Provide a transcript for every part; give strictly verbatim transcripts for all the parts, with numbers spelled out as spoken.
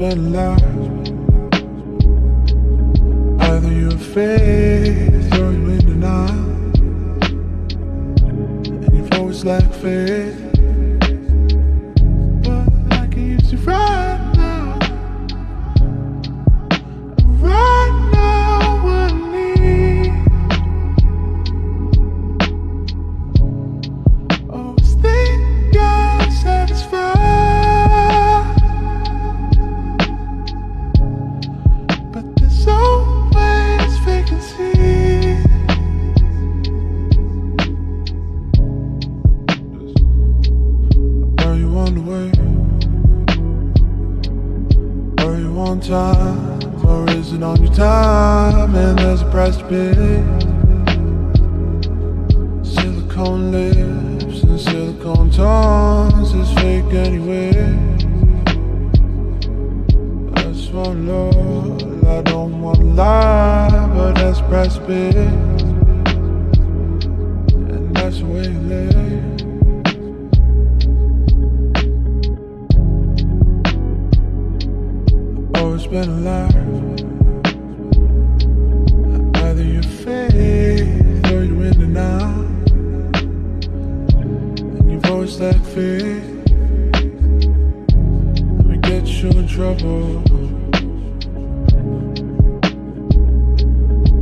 been lost. Either your faith, or you're in denial, and you've always lacked faith. But I can use you right now. Right now I need. Always think I'm satisfied. Time, or is it on your time? And there's a price to pay. Silicone lips and silicone tongues is fake anyway. I just want love, I don't want to lie, but that's a price to pay, and that's the way you live. Been alive. Either your faith or you're in denial, and you've always lacked faith. Let me get you in trouble.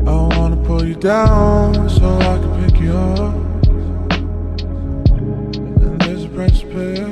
I wanna pull you down so I can pick you up, and there's a price to pay.